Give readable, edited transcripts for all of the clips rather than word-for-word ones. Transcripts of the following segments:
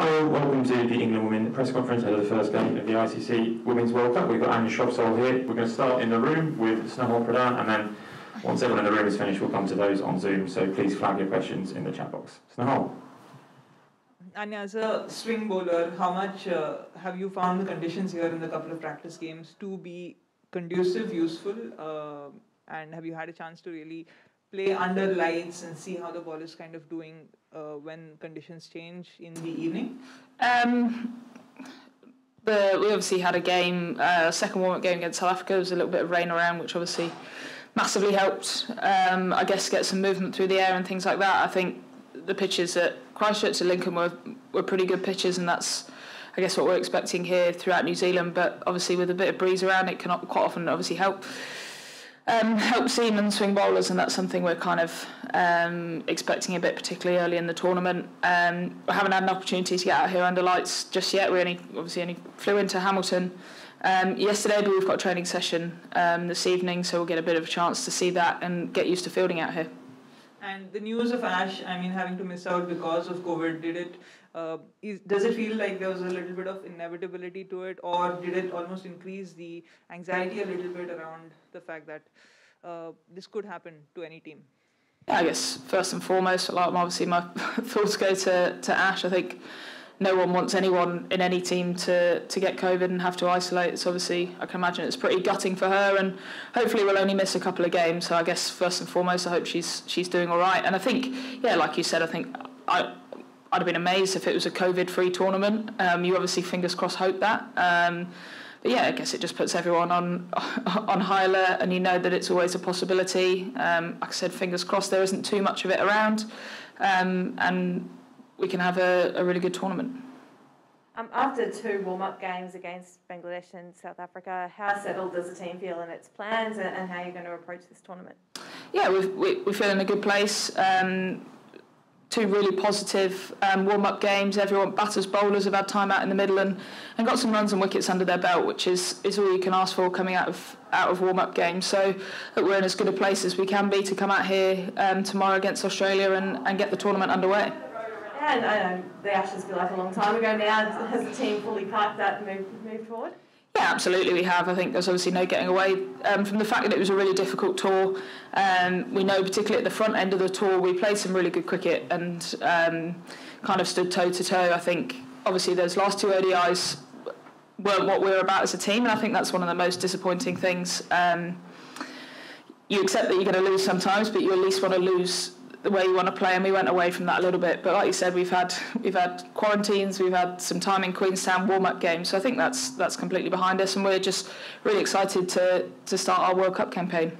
Hello, welcome to the England Women Press Conference ahead of the first game of the ICC Women's World Cup. We've got Anya Shrubsole here. We're going to start in the room with Sonal Pradhan, and then once everyone in the room is finished, we'll come to those on Zoom. So please flag your questions in the chat box. Sonal. Anya, as a swing bowler, how much have you found the conditions here in the couple of practice games to be conducive, useful, and have you had a chance to really play under lights and see how the ball is kind of doing when conditions change in the evening? We obviously had a game, second warm-up game against South Africa. There was a little bit of rain around, which obviously massively helped, I guess, get some movement through the air and things like that. I think the pitches at Christchurch and Lincoln were pretty good pitches, and that's, I guess, what we're expecting here throughout New Zealand. But obviously with a bit of breeze around, it can quite often obviously help. Help seam and swing bowlers, and that's something we're kind of expecting a bit, particularly early in the tournament. We haven't had an opportunity to get out here under lights just yet. We only flew into Hamilton yesterday, but we've got a training session this evening, so we'll get a bit of a chance to see that and get used to fielding out here. And the news of Ash, I mean, having to miss out because of COVID, did it? Does it feel like there was a little bit of inevitability to it, or did it almost increase the anxiety a little bit around the fact that this could happen to any team? Yeah, I guess first and foremost, obviously my thoughts go to Ash. I think no one wants anyone in any team to get COVID and have to isolate. It's obviously, I can imagine it's pretty gutting for her, and hopefully we'll only miss a couple of games. So I guess first and foremost, I hope she's doing all right. And I think, yeah, like you said, I think I'd have been amazed if it was a COVID-free tournament. You obviously, fingers crossed, hope that. But yeah, I guess it just puts everyone on high alert, and you know that it's always a possibility. Like I said, fingers crossed, there isn't too much of it around, and we can have a really good tournament. After two warm-up games against Bangladesh and South Africa, how settled does the team feel in its plans, and how you're going to approach this tournament? Yeah, we feel in a good place. Two really positive warm-up games. Everyone, batters, bowlers, have had time out in the middle and got some runs and wickets under their belt, which is all you can ask for coming out of warm-up games. So we're in as good a place as we can be to come out here tomorrow against Australia and get the tournament underway. Yeah, and I know the Ashes feel like a long time ago now. Has the team fully parked that and moved forward? Yeah, absolutely we have. I think there's obviously no getting away from the fact that it was a really difficult tour. We know particularly at the front end of the tour we played some really good cricket and kind of stood toe-to-toe. I think obviously those last two ODIs weren't what we were about as a team, and I think that's one of the most disappointing things. You accept that you're going to lose sometimes, but you at least want to lose the way you want to play, and we went away from that a little bit. But like you said, we've had quarantines, we've had some time in Queenstown warm-up games, so I think that's completely behind us, and we're just really excited to start our World Cup campaign.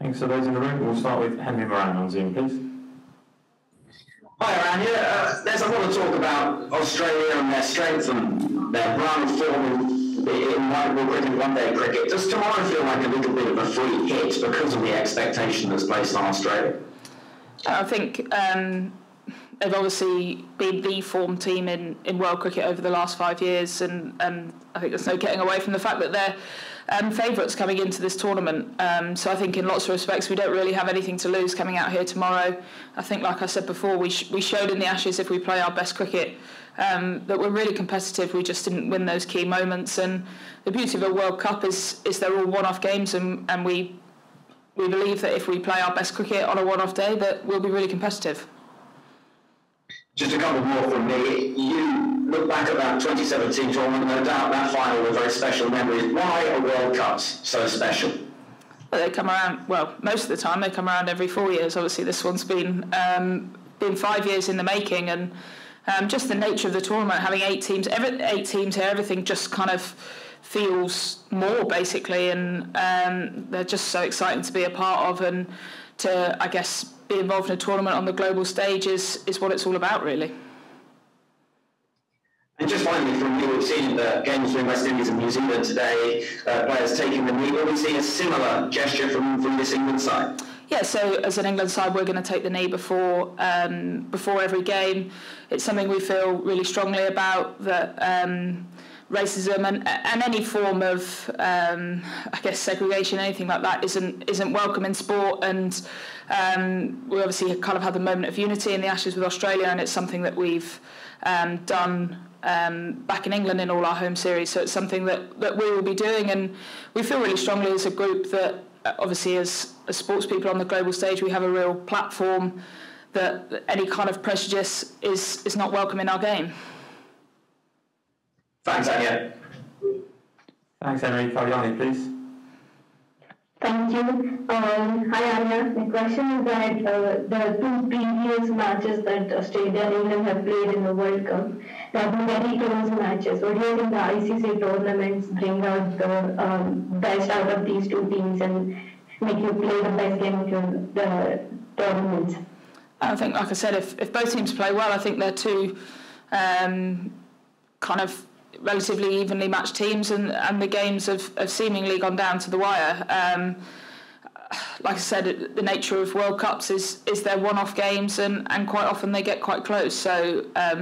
Thanks for those in the room. We'll start with Henry Moran on Zoom, please. Hi, Anya. There's a lot of talk about Australia and their strengths and their brand form in one-day cricket. Does tomorrow feel like a little bit of a free hit because of the expectation that's placed on Australia? I think they've obviously been the form team in world cricket over the last 5 years, and I think there's no getting away from the fact that they're favourites coming into this tournament. So I think in lots of respects we don't really have anything to lose coming out here tomorrow. I think, like I said before, we showed in the Ashes, if we play our best cricket, that we're really competitive. We just didn't win those key moments, and the beauty of a World Cup is they're all one-off games, and we believe that if we play our best cricket on a one-off day that we'll be really competitive. Just a couple more from me. You look back at that 2017 tournament, no doubt that final were very special memories. Why are World Cups so special? Well, they come around, well, most of the time they come around every 4 years. Obviously this one's been 5 years in the making, and just the nature of the tournament, having eight teams here, everything just kind of feels more, basically, and they're just so exciting to be a part of, and to, I guess, be involved in a tournament on the global stage is what it's all about, really. And just finally from you, we've seen the games between West Indies and New Zealand today, players taking the knee. Will we see a similar gesture from this England side? Yeah, so as an England side, we're going to take the knee before every game. It's something we feel really strongly about, that racism and any form of, I guess, segregation, anything like that, isn't welcome in sport. And We obviously kind of had the moment of unity in the Ashes with Australia, and it's something that we've done back in England in all our home series. So it's something that we will be doing, and we feel really strongly as a group that obviously as sports people on the global stage, we have a real platform that any kind of prejudice is not welcome in our game. Thanks, Anya. Thanks, Henry. Fabiani, please. Thank you. Hi, Anya. The question is that the two previous matches that Australia and England have played in the World Cup, there have been very close matches. What do you think the ICC tournaments bring out the best out of these two teams and make you play the best game of the tournaments? I think, like I said, if both teams play well, I think they're two kind of relatively evenly matched teams, and the games have seemingly gone down to the wire. Like I said, the nature of World Cups is they're one-off games, and quite often they get quite close. So, I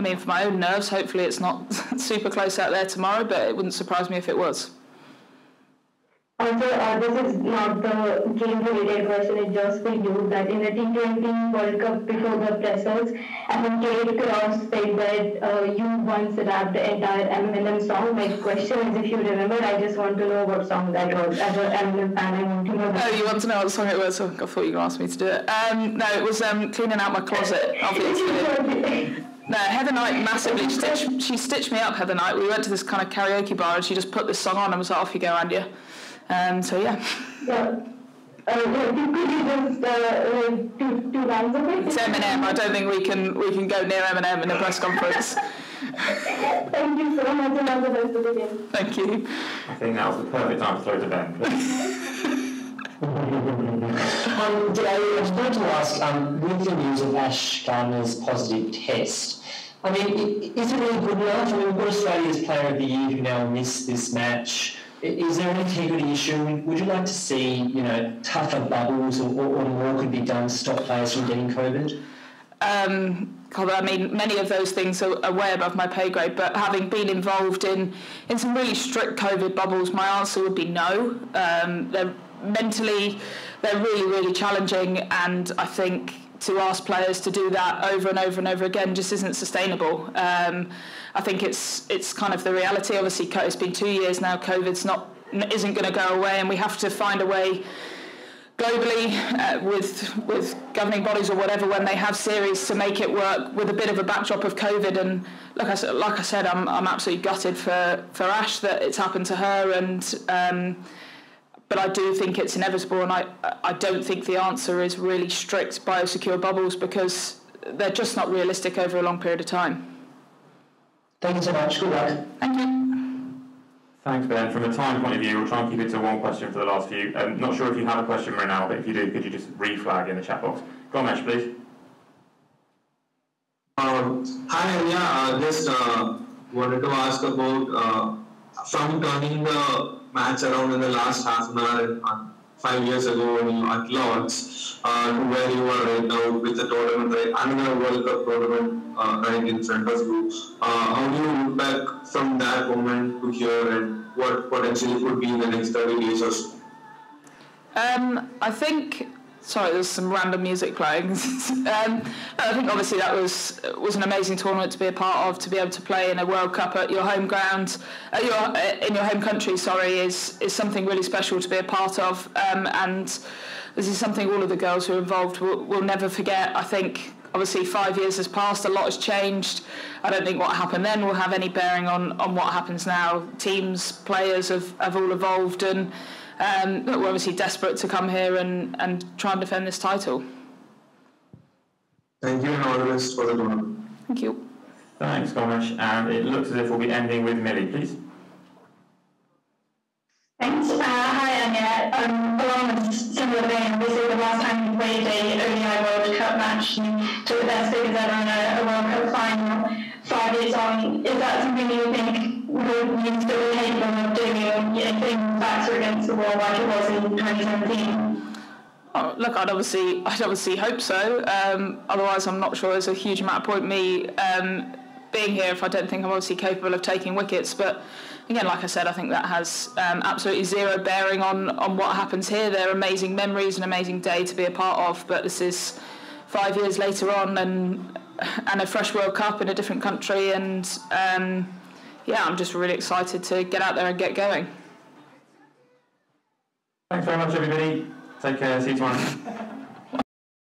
mean, for my own nerves, hopefully it's not super close out there tomorrow, but it wouldn't surprise me if it was. Also, this is not the game-related question, it's just for you, that in the T20 World Cup before the pressers, I think Kate Cross said that you once rapped the entire Eminem song. My question is, if you remember, I just want to know what song that was. As an Eminem fan, I want to know that. Oh, you want to know what song it was? I thought you were going to ask me to do it. No, it was Cleaning Out My Closet, obviously. No, Heather Knight massively she stitched me up, Heather Knight. We went to this kind of karaoke bar and she just put this song on and was like, off you go, Andy. So yeah. Yeah. Could you just two lines of it? It's Eminem. I don't think we can go near Eminem in a press conference. Thank you so much, and all the best of the game. Thank you. I think that was the perfect time to throw to Ben. I was going to ask with the news of Ash Gardner's positive test. I mean, is it really good enough? I mean, we've got Australia's Player of the Year who now missed this match. Is there an integrity issue? Would you like to see, you know, tougher bubbles or more could be done to stop players from getting COVID? I mean, many of those things are way above my pay grade, but having been involved in some really strict COVID bubbles, my answer would be no. Mentally, they're really, really challenging, and I think to ask players to do that over and over and over again just isn't sustainable. I think it's kind of the reality. Obviously, it's been 2 years now. COVID's isn't going to go away, and we have to find a way globally with governing bodies or whatever when they have series to make it work with a bit of a backdrop of COVID. And like I said, I'm absolutely gutted for Ash that it's happened to her. And but I do think it's inevitable, and I don't think the answer is really strict biosecure bubbles because they're just not realistic over a long period of time. Thank you so much. Good luck. Thank you. Thanks, Ben. From a time point of view, we'll try and keep it to one question for the last few. I'm not sure if you have a question right now, but if you do, could you just reflag in the chat box? Gomesh, please. Hi, Anya. I just wanted to ask about from turning the match around in the last half an hour 5 years ago at Lords to where you are right now with the tournament, another World Cup tournament right in front of you. How do you look back from that moment to here, and what potentially could be in the next 30 days or so? I think, sorry, there's some random music playing. I think obviously that was an amazing tournament to be a part of. To be able to play in a World Cup at your home ground, in your home country, sorry, is something really special to be a part of. And this is something all of the girls who are involved will never forget. I think obviously 5 years has passed, a lot has changed. I don't think what happened then will have any bearing on what happens now. Teams, players have all evolved, and we're obviously desperate to come here and try and defend this title. Thank you, and all the best for the tournament. Thank you. Thanks, Gomesh. And it looks as if we'll be ending with Millie, please. Thanks. Hi, Anya. Along a similar vein, this is the last time we played an ODI World Cup match and took the best figures ever in a World Cup final 5 years on. Is that something you think you're still capable of doing, things back against the wall like it was in 2017? Oh, look, I'd obviously hope so. Otherwise, I'm not sure there's a huge amount of point me being here if I don't think I'm obviously capable of taking wickets. But again, like I said, I think that has absolutely zero bearing on what happens here. They're amazing memories, an amazing day to be a part of, but this is 5 years later on and a fresh World Cup in a different country, and yeah, I'm just really excited to get out there and get going. Thanks very much, everybody. Take care. See you tomorrow.